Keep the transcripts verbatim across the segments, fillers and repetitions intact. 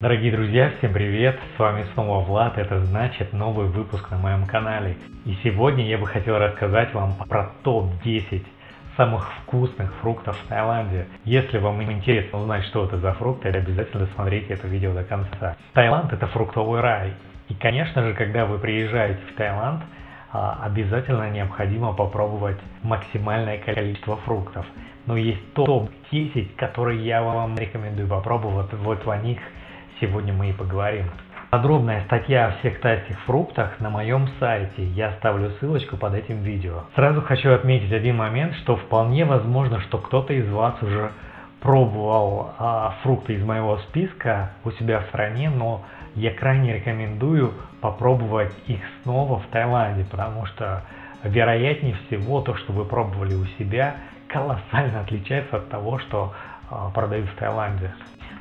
Дорогие друзья, всем привет! С вами снова Влад, это значит новый выпуск на моем канале. И сегодня я бы хотел рассказать вам про топ десять самых вкусных фруктов в Таиланде. Если вам интересно узнать, что это за фрукты, обязательно смотрите это видео до конца. Таиланд — это фруктовый рай. И, конечно же, когда вы приезжаете в Таиланд, обязательно необходимо попробовать максимальное количество фруктов. Но есть топ десять, которые я вам рекомендую попробовать, вот о них сегодня мы и поговорим. Подробная статья о всех тайских фруктах на моем сайте. Я оставлю ссылочку под этим видео. Сразу хочу отметить один момент, что вполне возможно, что кто-то из вас уже пробовал а, фрукты из моего списка у себя в стране, но я крайне рекомендую попробовать их снова в Таиланде, потому что вероятнее всего то, что вы пробовали у себя, колоссально отличается от того, что а, продают в Таиланде.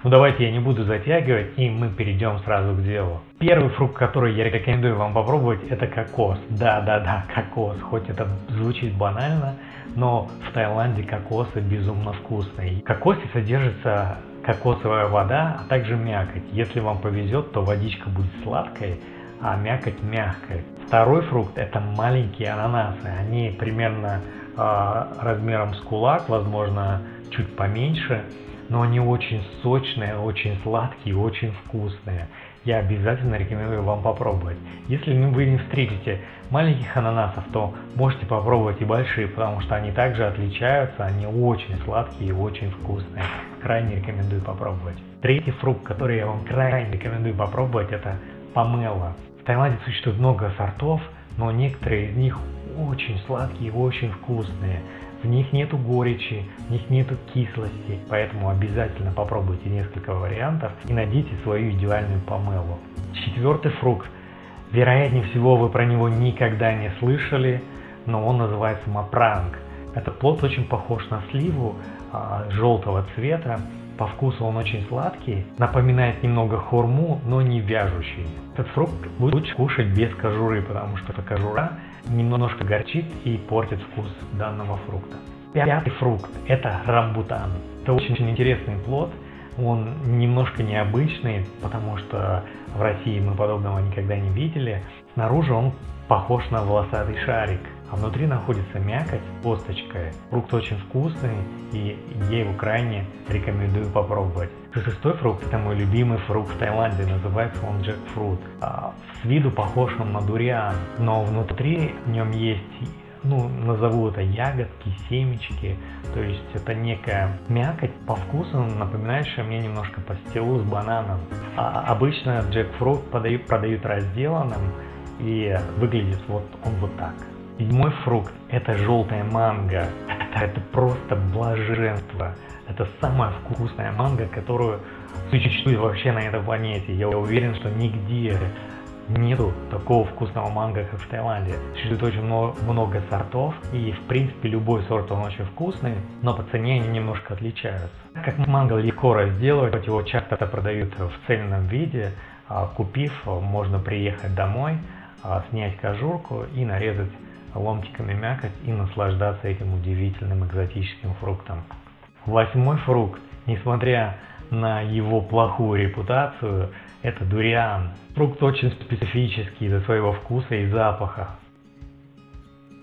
Ну давайте я не буду затягивать, и мы перейдем сразу к делу. Первый фрукт, который я рекомендую вам попробовать, это кокос. Да-да-да, кокос. Хоть это звучит банально, но в Таиланде кокосы безумно вкусные. В кокосе содержится кокосовая вода, а также мякоть. Если вам повезет, то водичка будет сладкой, а мякоть мягкой. Второй фрукт — это маленькие ананасы. Они примерно э, размером с кулак, возможно, чуть поменьше. Но они очень сочные, очень сладкие, очень вкусные. Я обязательно рекомендую вам попробовать. Если вы не встретите маленьких ананасов, то можете попробовать и большие, потому что они также отличаются, они очень сладкие и очень вкусные. Крайне рекомендую попробовать. Третий фрукт, который я вам крайне рекомендую попробовать, это помело. В Таиланде существует много сортов, но некоторые из них очень сладкие и очень вкусные. В них нету горечи, в них нету кислости, поэтому обязательно попробуйте несколько вариантов и найдите свою идеальную помелу. Четвертый фрукт. Вероятнее всего вы про него никогда не слышали, но он называется мапранг. Этот плод очень похож на сливу а, желтого цвета, по вкусу он очень сладкий, напоминает немного хурму, но не вяжущий. Этот фрукт лучше кушать без кожуры, потому что эта кожура немножко горчит и портит вкус данного фрукта. Пятый фрукт – это рамбутан. Это очень интересный плод, он немножко необычный, потому что в России мы подобного никогда не видели. Снаружи он похож на волосатый шарик, а внутри находится мякоть с косточкой. Фрукт очень вкусный, и я его крайне рекомендую попробовать. Шестой фрукт – это мой любимый фрукт в Таиланде, называется он джекфрут. С виду похож он на дуриан, но внутри в нем есть, ну, назову это ягодки, семечки, то есть это некая мякоть по вкусу, напоминающая мне немножко пастилу с бананом. А обычно джекфрут подают, продают разделанным, и выглядит вот он вот так. Седьмой фрукт – это желтая манго. Это, это просто блаженство. Это самая вкусная манго, которую существует вообще на этой планете. Я уверен, что нигде нету такого вкусного манго, как в Таиланде. Существует очень много, много сортов, и в принципе любой сорт он очень вкусный, но по цене они немножко отличаются. Так как манго легко разделывать, хоть его часто продают в цельном виде, купив, можно приехать домой, снять кожурку и нарезать ломтиками мякоть и наслаждаться этим удивительным экзотическим фруктом. Восьмой фрукт, несмотря на его плохую репутацию, это дуриан. Фрукт очень специфический из-за своего вкуса и запаха.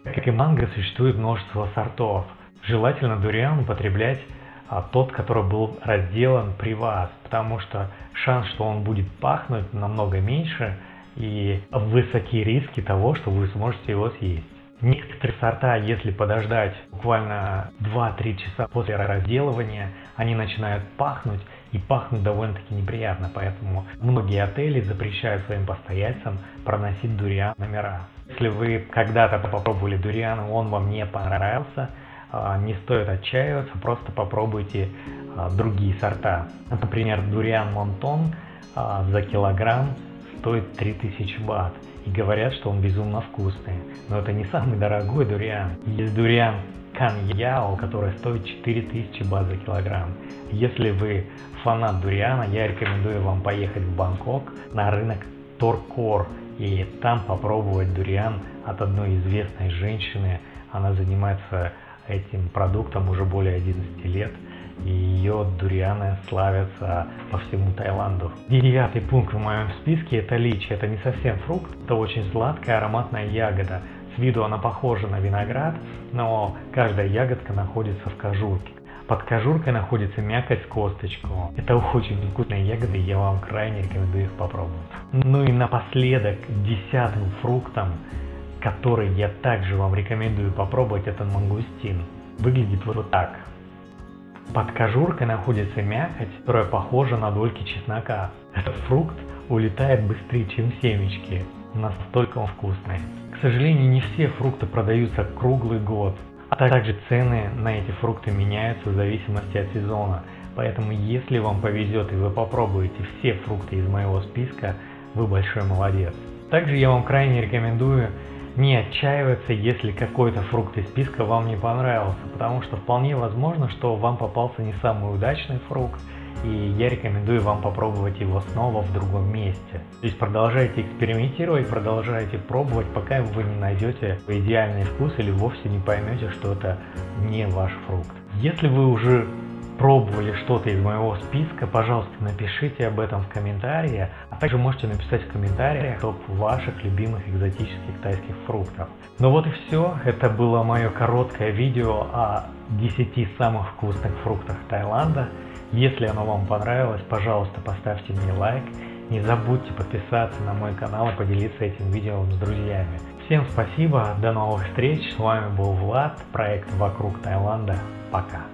Как и манго, существует множество сортов. Желательно дуриан употреблять а, тот, который был разделан при вас, потому что шанс, что он будет пахнуть, намного меньше, и высоки риски того, что вы сможете его съесть. Некоторые сорта, если подождать буквально два-три часа после разделывания, они начинают пахнуть, и пахнут довольно-таки неприятно, поэтому многие отели запрещают своим постояльцам проносить дуриан в номера. Если вы когда-то попробовали дуриан, он вам не понравился, не стоит отчаиваться, просто попробуйте другие сорта. Например, дуриан монтон за килограмм стоит три тысячи бат, и говорят, что он безумно вкусный, но это не самый дорогой дуриан. Есть дуриан каньяо, который стоит четыре тысячи бат за килограмм. Если вы фанат дуриана, я рекомендую вам поехать в Бангкок на рынок Тор-Кор и там попробовать дуриан от одной известной женщины. Она занимается этим продуктом уже более одиннадцати лет, и ее дурианы славятся по всему Таиланду. Девятый пункт в моем списке — это личи. Это не совсем фрукт, это очень сладкая ароматная ягода. С виду она похожа на виноград, но каждая ягодка находится в кожурке. Под кожуркой находится мякоть с косточку. Это очень вкусные ягоды, я вам крайне рекомендую их попробовать. Ну и напоследок, десятым фруктом, который я также вам рекомендую попробовать, это мангустин. Выглядит вот так. Под кожуркой находится мякоть, которая похожа на дольки чеснока. Этот фрукт улетает быстрее, чем семечки. Настолько он вкусный. К сожалению, не все фрукты продаются круглый год. А также цены на эти фрукты меняются в зависимости от сезона. Поэтому, если вам повезет и вы попробуете все фрукты из моего списка, вы большой молодец. Также я вам крайне рекомендую не отчаиваться, если какой-то фрукт из списка вам не понравился, потому что вполне возможно, что вам попался не самый удачный фрукт, и я рекомендую вам попробовать его снова в другом месте. То есть продолжайте экспериментировать, продолжайте пробовать, пока вы не найдете идеальный вкус или вовсе не поймете, что это не ваш фрукт. Если вы уже пробовали что-то из моего списка, пожалуйста, напишите об этом в комментариях, а также можете написать в комментариях топ ваших любимых экзотических тайских фруктов. Ну вот и все, это было мое короткое видео о десяти самых вкусных фруктах Таиланда. Если оно вам понравилось, пожалуйста, поставьте мне лайк, не забудьте подписаться на мой канал и поделиться этим видео с друзьями. Всем спасибо, до новых встреч, с вами был Влад, проект «Вокруг Таиланда», пока!